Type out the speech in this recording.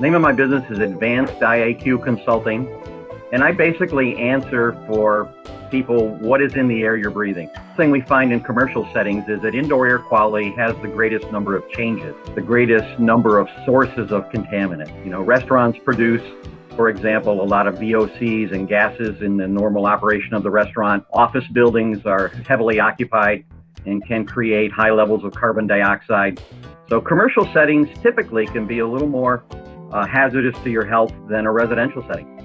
The name of my business is Advanced IAQ Consulting, and I basically answer for people what is in the air you're breathing. The thing we find in commercial settings is that indoor air quality has the greatest number of changes, the greatest number of sources of contaminants. You know, restaurants produce, for example, a lot of VOCs and gases in the normal operation of the restaurant. Office buildings are heavily occupied and can create high levels of carbon dioxide. So commercial settings typically can be a little more hazardous to your health than a residential setting.